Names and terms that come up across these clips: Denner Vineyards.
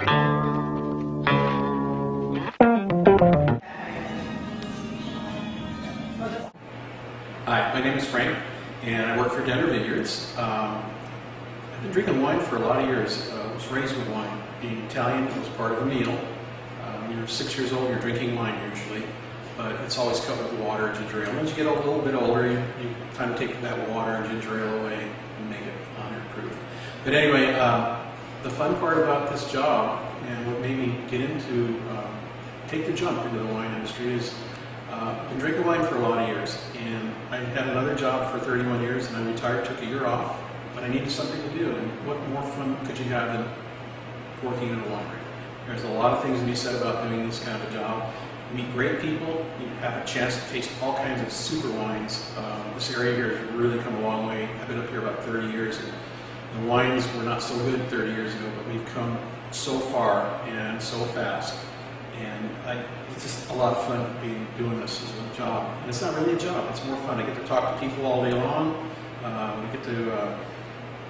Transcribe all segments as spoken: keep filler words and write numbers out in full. Hi, my name is Frank, and I work for Denner Vineyards. Um, I've been drinking wine for a lot of years. Uh, I was raised with wine. Being Italian, it was part of a meal. Uh, when you're six years old, you're drinking wine usually, but it's always covered with water and ginger ale. Once you get a little bit older, you, you kind of take that water and ginger ale away and make it one hundred proof. But anyway, uh, the fun part about this job and what made me get into, uh, take the jump into the wine industry is I've uh, been drinking wine for a lot of years, and I had another job for thirty-one years, and I retired, took a year off, but I needed something to do, and what more fun could you have than working in a winery? There's a lot of things to be said about doing this kind of a job. You meet great people, you have a chance to taste all kinds of super wines. Um, this area here has really come a long way. I've been up here about thirty years, and the wines were not so good thirty years ago, but we've come so far and so fast. And I, it's just a lot of fun being, doing this as a job. And it's not really a job, it's more fun. I get to talk to people all day long. Um, I get to uh,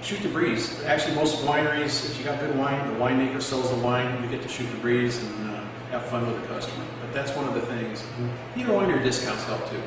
shoot the breeze. Actually, most wineries, if you got good wine, the winemaker sells the wine, you get to shoot the breeze and uh, have fun with the customer. But that's one of the things. Theater winery discounts help too.